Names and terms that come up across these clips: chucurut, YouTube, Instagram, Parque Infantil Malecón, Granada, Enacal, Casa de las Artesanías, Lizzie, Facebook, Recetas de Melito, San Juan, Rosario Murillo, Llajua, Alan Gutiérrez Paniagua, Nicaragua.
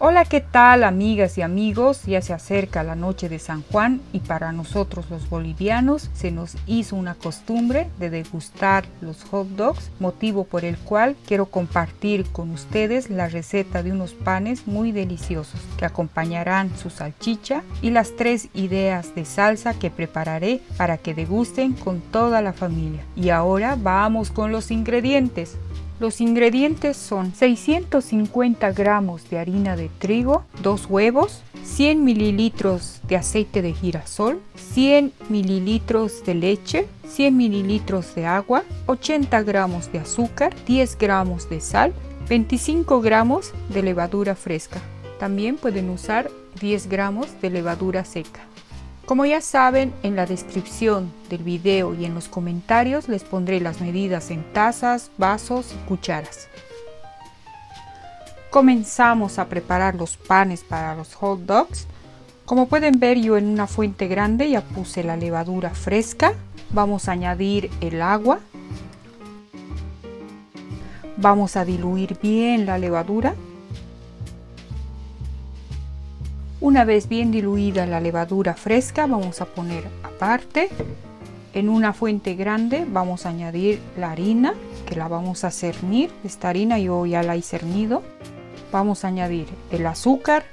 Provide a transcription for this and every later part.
Hola, ¿qué tal, amigas y amigos? Ya se acerca la noche de San Juan y para nosotros los bolivianos se nos hizo una costumbre de degustar los hot dogs, motivo por el cual quiero compartir con ustedes la receta de unos panes muy deliciosos que acompañarán su salchicha y las 3 ideas de salsa que prepararé para que degusten con toda la familia. Y ahora vamos con los ingredientes. Los ingredientes son 650 gramos de harina de trigo, 2 huevos, 100 mililitros de aceite de girasol, 100 mililitros de leche, 100 mililitros de agua, 80 gramos de azúcar, 10 gramos de sal, 25 gramos de levadura fresca. También pueden usar 10 gramos de levadura seca. Como ya saben, en la descripción del video y en los comentarios les pondré las medidas en tazas, vasos y cucharas. Comenzamos a preparar los panes para los hot dogs. Como pueden ver, yo en una fuente grande ya puse la levadura fresca. Vamos a añadir el agua. Vamos a diluir bien la levadura. Una vez bien diluida la levadura fresca, vamos a poner aparte. En una fuente grande vamos a añadir la harina, que la vamos a cernir. Esta harina yo ya la he cernido. Vamos a añadir el azúcar,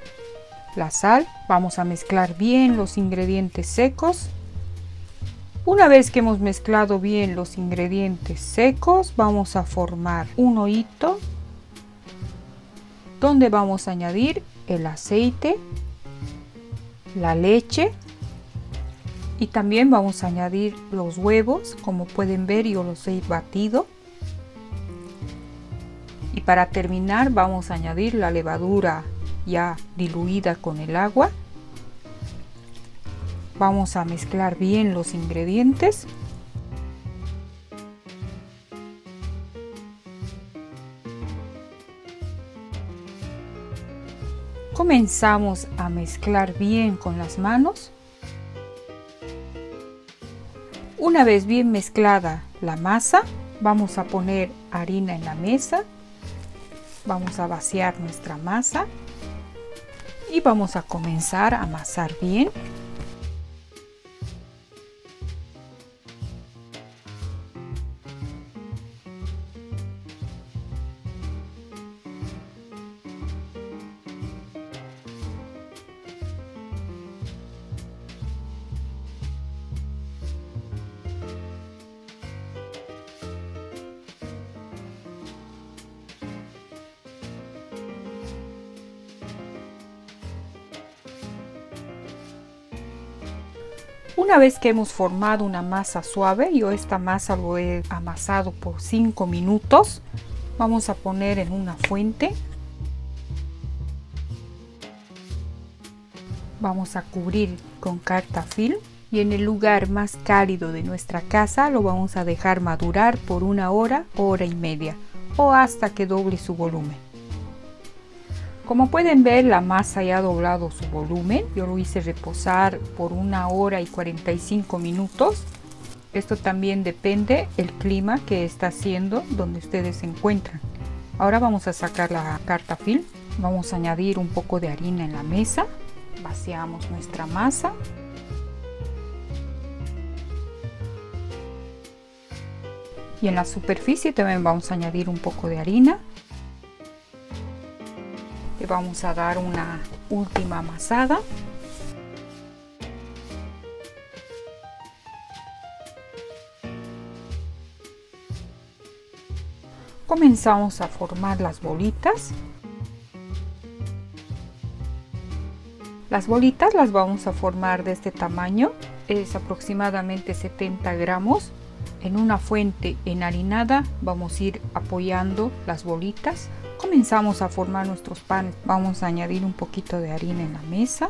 la sal. Vamos a mezclar bien los ingredientes secos. Una vez que hemos mezclado bien los ingredientes secos, vamos a formar un hoyito donde vamos a añadir el aceite, la leche y también vamos a añadir los huevos. Como pueden ver, yo los he batido. Y para terminar vamos a añadir la levadura ya diluida con el agua. Vamos a mezclar bien los ingredientes. Comenzamos a mezclar bien con las manos. Una vez bien mezclada la masa, vamos a poner harina en la mesa. Vamos a vaciar nuestra masa y vamos a comenzar a amasar bien. Una vez que hemos formado una masa suave, yo esta masa lo he amasado por 5 minutos, vamos a poner en una fuente. Vamos a cubrir con carta film y en el lugar más cálido de nuestra casa lo vamos a dejar madurar por 1 hora, hora y media o hasta que doble su volumen. Como pueden ver, la masa ya ha doblado su volumen. Yo lo hice reposar por 1 hora y 45 minutos. Esto también depende del clima que está haciendo donde ustedes se encuentran. Ahora vamos a sacar la carta film. Vamos a añadir un poco de harina en la mesa. Vaciamos nuestra masa. Y en la superficie también vamos a añadir un poco de harina. Le vamos a dar una última amasada. Comenzamos a formar las bolitas. Las bolitas las vamos a formar de este tamaño, es aproximadamente 70 gramos. En una fuente enharinada vamos a ir apoyando las bolitas. Comenzamos a formar nuestros panes. Vamos a añadir un poquito de harina en la mesa.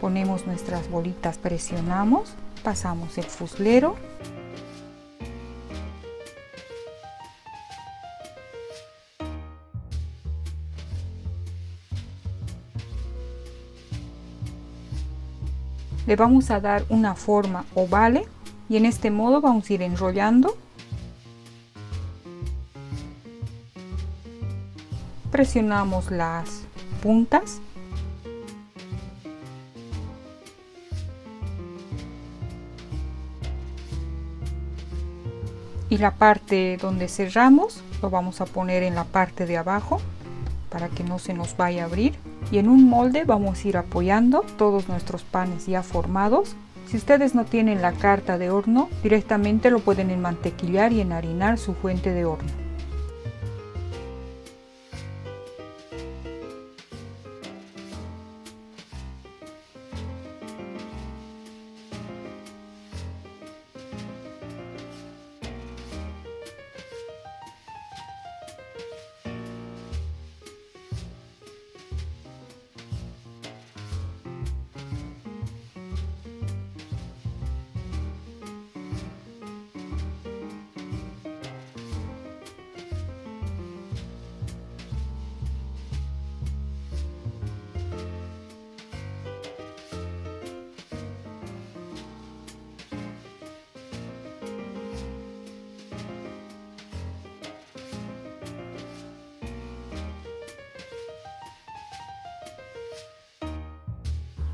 Ponemos nuestras bolitas, presionamos, pasamos el fuslero. Le vamos a dar una forma oval y en este modo vamos a ir enrollando. Presionamos las puntas y la parte donde cerramos lo vamos a poner en la parte de abajo para que no se nos vaya a abrir, y en un molde vamos a ir apoyando todos nuestros panes ya formados. Si ustedes no tienen la carta de horno, directamente lo pueden enmantequillar y enharinar su fuente de horno.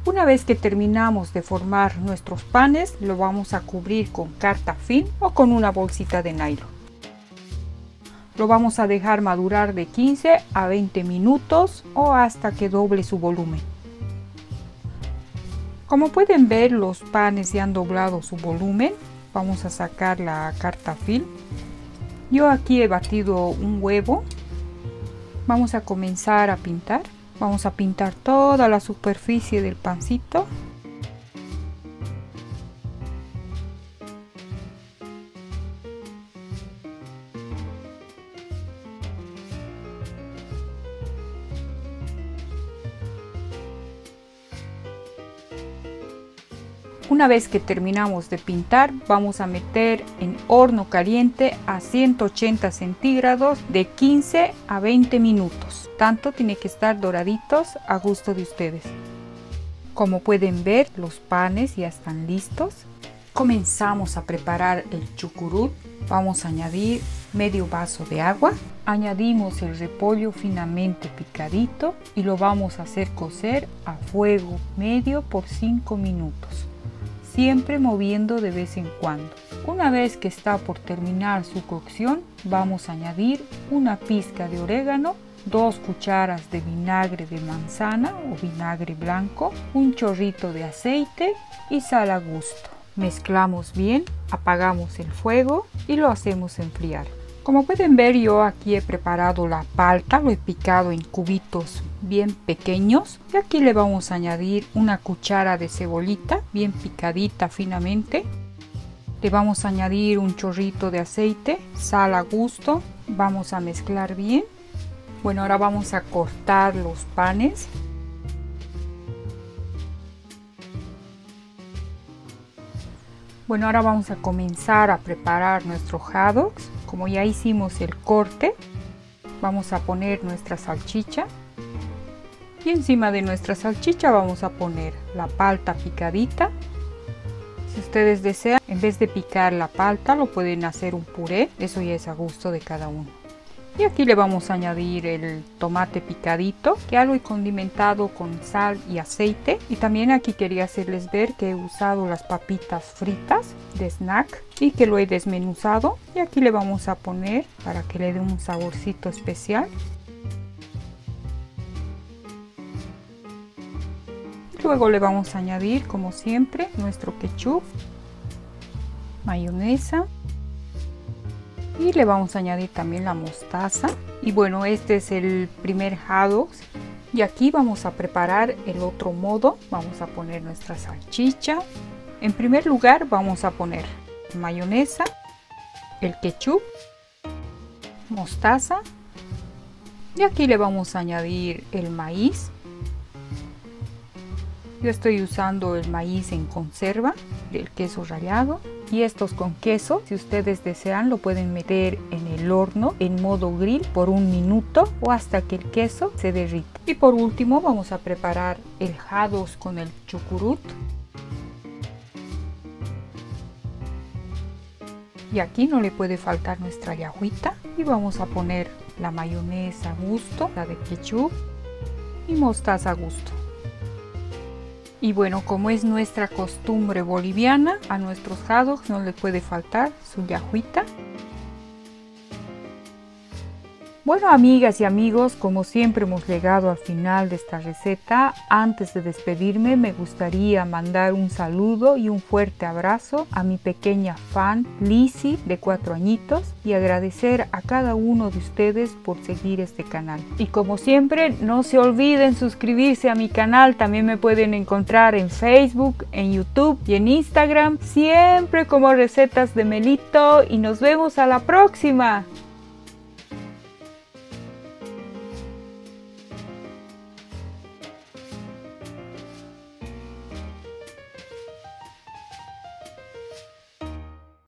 Una vez que terminamos de formar nuestros panes, lo vamos a cubrir con carta film o con una bolsita de nylon. Lo vamos a dejar madurar de 15 a 20 minutos o hasta que doble su volumen. Como pueden ver, los panes ya han doblado su volumen. Vamos a sacar la carta film. Yo aquí he batido un huevo. Vamos a comenzar a pintar. Vamos a pintar toda la superficie del pancito. Una vez que terminamos de pintar, vamos a meter en horno caliente a 180 centígrados de 15 a 20 minutos. Tanto tiene que estar doraditos a gusto de ustedes. Como pueden ver, los panes ya están listos. Comenzamos a preparar el chucurut. Vamos a añadir medio vaso de agua. Añadimos el repollo finamente picadito y lo vamos a hacer cocer a fuego medio por 5 minutos. Siempre moviendo de vez en cuando. Una vez que está por terminar su cocción, vamos a añadir una pizca de orégano, 2 cucharas de vinagre de manzana o vinagre blanco, un chorrito de aceite y sal a gusto. Mezclamos bien, apagamos el fuego y lo hacemos enfriar. Como pueden ver, yo aquí he preparado la palta, lo he picado en cubitos bien pequeños, y aquí le vamos a añadir una cuchara de cebolita bien picadita finamente. Le vamos a añadir un chorrito de aceite, sal a gusto, vamos a mezclar bien. Bueno, ahora vamos a cortar los panes. Bueno, ahora vamos a comenzar a preparar nuestro hot dog. Como ya hicimos el corte, vamos a poner nuestra salchicha. Y encima de nuestra salchicha vamos a poner la palta picadita. Si ustedes desean, en vez de picar la palta, lo pueden hacer un puré. Eso ya es a gusto de cada uno. Y aquí le vamos a añadir el tomate picadito, que lo he condimentado con sal y aceite. Y también aquí quería hacerles ver que he usado las papitas fritas de snack y que lo he desmenuzado. Y aquí le vamos a poner para que le dé un saborcito especial. Luego le vamos a añadir, como siempre, nuestro ketchup, mayonesa. Y le vamos a añadir también la mostaza. Y bueno, este es el primer hot dog. Y aquí vamos a preparar el otro modo. Vamos a poner nuestra salchicha. En primer lugar vamos a poner mayonesa, el ketchup, mostaza. Y aquí le vamos a añadir el maíz. Yo estoy usando el maíz en conserva, el queso rallado. Y estos con queso, si ustedes desean, lo pueden meter en el horno en modo grill por 1 minuto o hasta que el queso se derrita. Y por último vamos a preparar el hot dog con el chucurut. Y aquí no le puede faltar nuestra llajuita. Y vamos a poner la mayonesa a gusto, la de ketchup y mostaza a gusto. Y bueno, como es nuestra costumbre boliviana, a nuestros hot dogs no les puede faltar su llajuita. Bueno, amigas y amigos, como siempre hemos llegado al final de esta receta. Antes de despedirme me gustaría mandar un saludo y un fuerte abrazo a mi pequeña fan Lizzie de 4 añitos y agradecer a cada uno de ustedes por seguir este canal. Y como siempre, no se olviden suscribirse a mi canal. También me pueden encontrar en Facebook, en YouTube y en Instagram, siempre como Recetas de Melito, y nos vemos a la próxima.